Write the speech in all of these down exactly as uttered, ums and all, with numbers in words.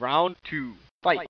Round two, fight!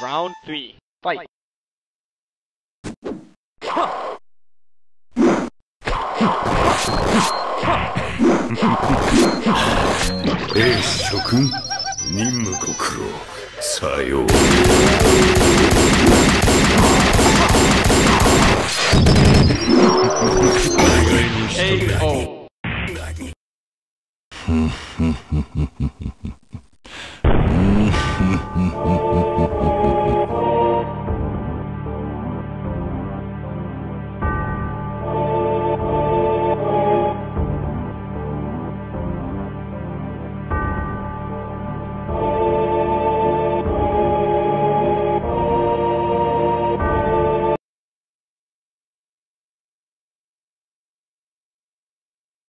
Round three, fight! Ace Shogun, Ninmu go kurou, sayou.